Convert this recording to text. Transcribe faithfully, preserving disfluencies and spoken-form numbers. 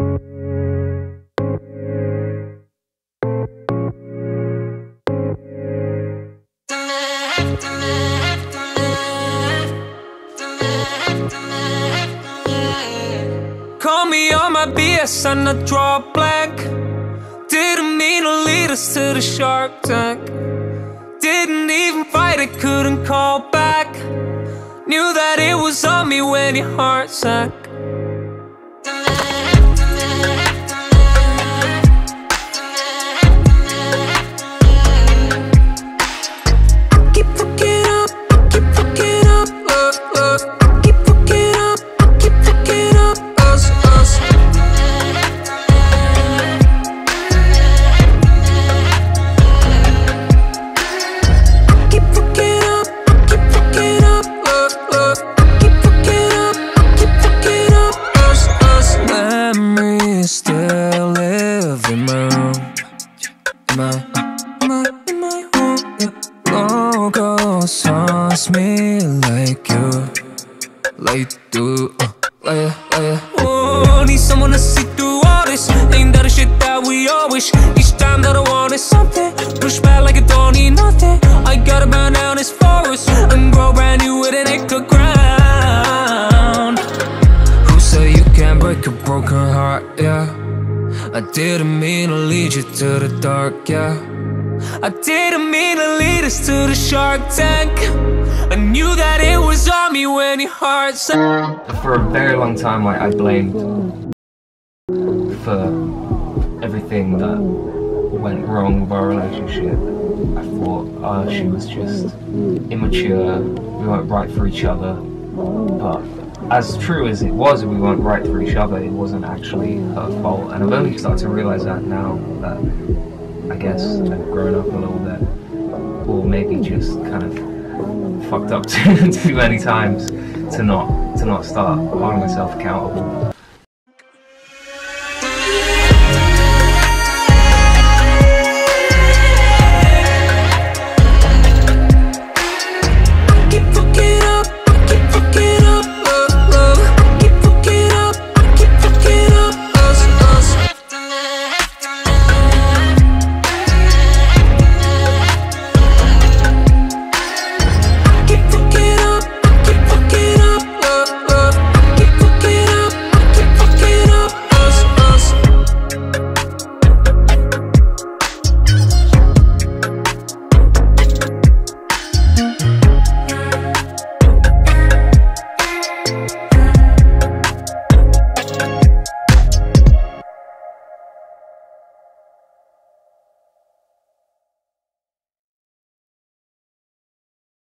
Call me on my B S and I draw a blank. Didn't mean to lead us to the shark tank. Didn't even fight it, couldn't call back. Knew that it was on me when your heart sank. Still live in my room, my, my, my home. No girl songs me like you, like you, uh, like, like. Oh, need someone to see through all this. Ain't that a shit that we all wish? Each time that I wanted something, push back like I don't need nothing. I gotta burn down as forest and grow brand new with an extra ground. Who said you can't break a broken heart? Yeah, I didn't mean to lead you to the dark, yeah. I didn't mean to lead us to the shark tank. I knew that it was on me when your heart sank. For a very long time, like, I blamed for everything that went wrong with our relationship. I thought, oh, she was just immature, we weren't right for each other, but as true as it was, we weren't right for each other, it wasn't actually her fault. And I've only started to realise that now that I guess I've grown up a little bit, or maybe just kind of fucked up too, too many times to not to not start holding myself accountable.